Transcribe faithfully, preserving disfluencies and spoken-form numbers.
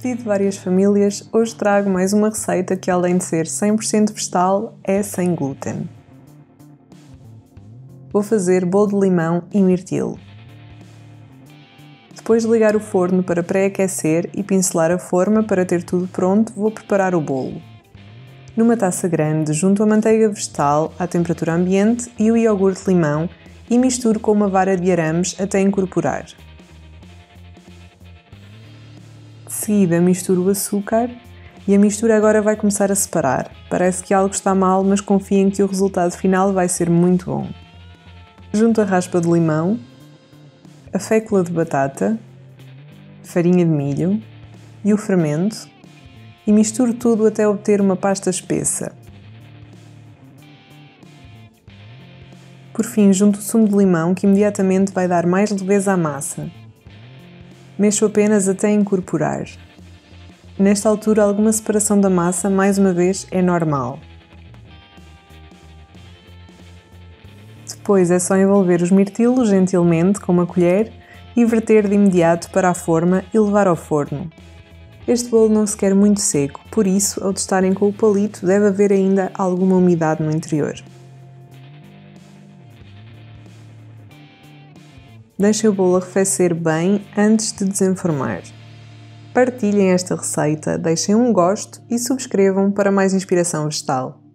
pedido de várias famílias, hoje trago mais uma receita que, além de ser cem por cento vegetal, é sem glúten. Vou fazer bolo de limão e mirtilo. Depois de ligar o forno para pré-aquecer e pincelar a forma para ter tudo pronto, vou preparar o bolo. Numa taça grande, junto a manteiga vegetal à temperatura ambiente e o iogurte de limão e misturo com uma vara de arames até incorporar. De seguida misturo o açúcar e a mistura agora vai começar a separar. Parece que algo está mal, mas confiem que o resultado final vai ser muito bom. Junto a raspa de limão, a fécula de batata, farinha de milho e o fermento e misturo tudo até obter uma pasta espessa. Por fim, junto o sumo de limão que imediatamente vai dar mais leveza à massa. Mexo apenas até incorporar. Nesta altura, alguma separação da massa, mais uma vez, é normal. Depois é só envolver os mirtilos gentilmente com uma colher e verter de imediato para a forma e levar ao forno. Este bolo não se quer muito seco, por isso, ao testarem com o palito, deve haver ainda alguma umidade no interior. Deixem o bolo arrefecer bem antes de desenformar. Partilhem esta receita, deixem um gosto e subscrevam para mais inspiração vegetal.